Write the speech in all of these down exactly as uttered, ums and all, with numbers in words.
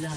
blood.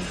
哼。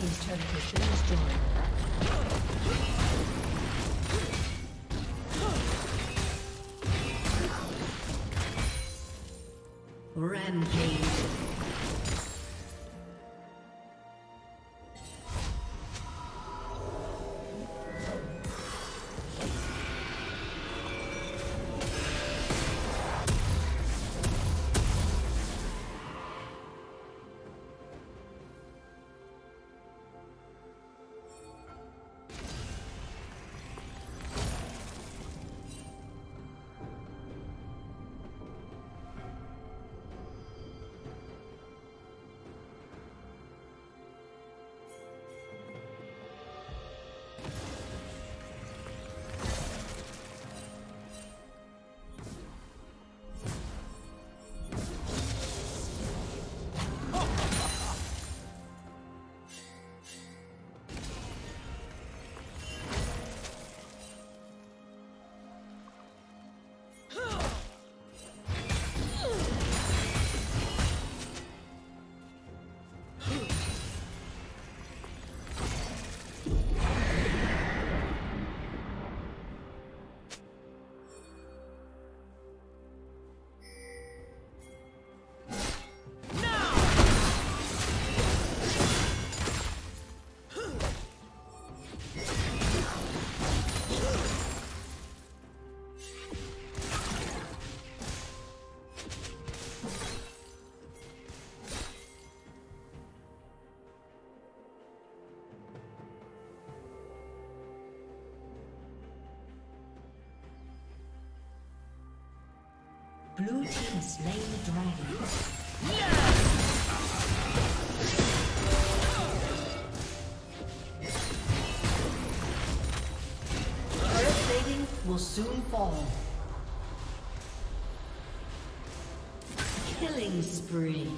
He's trying to shoot his joint. Blue team has slain the dragon. Yeah! Will soon fall. Killing spree.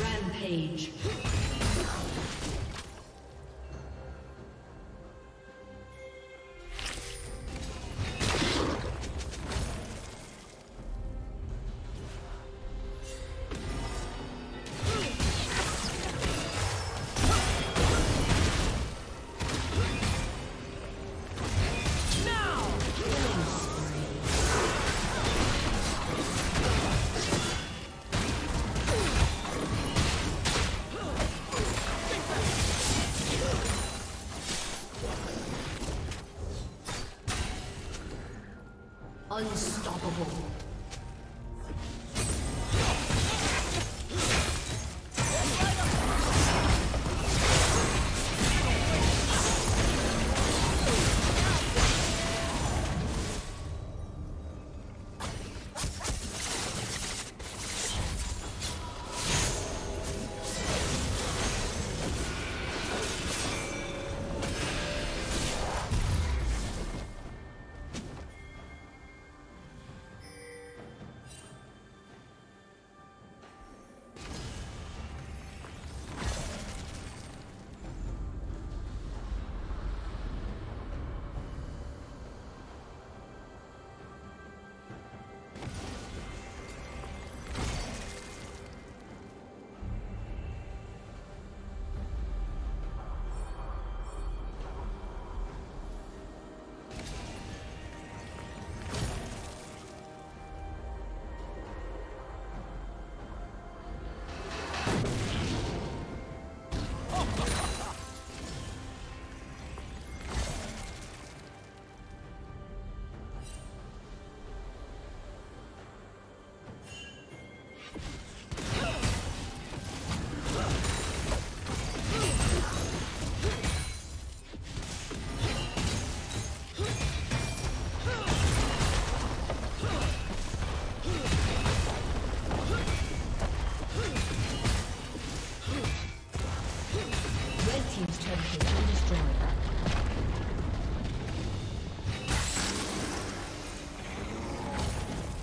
Rampage. Unstoppable.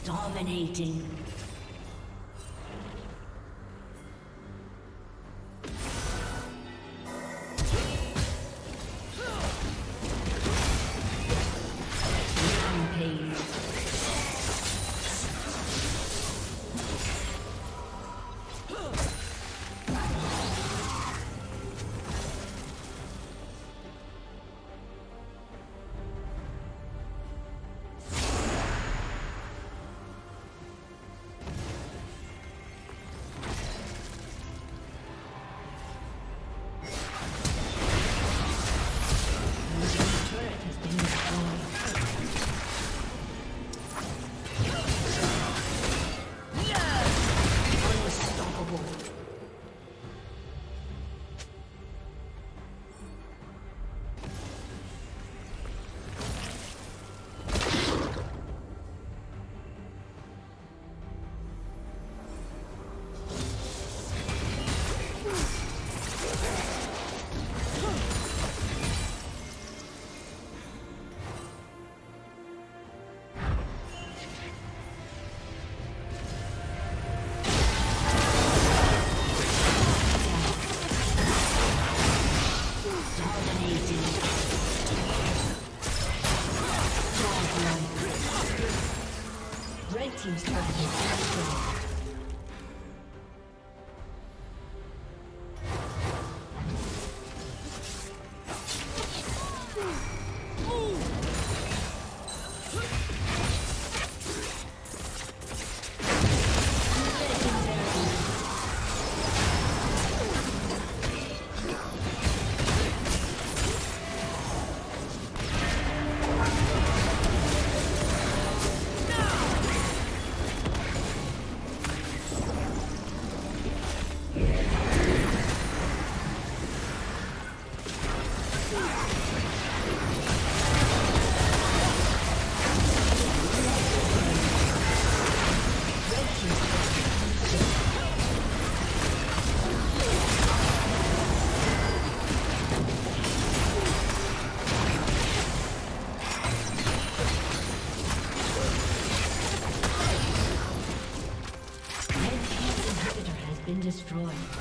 Dominating. destroyed.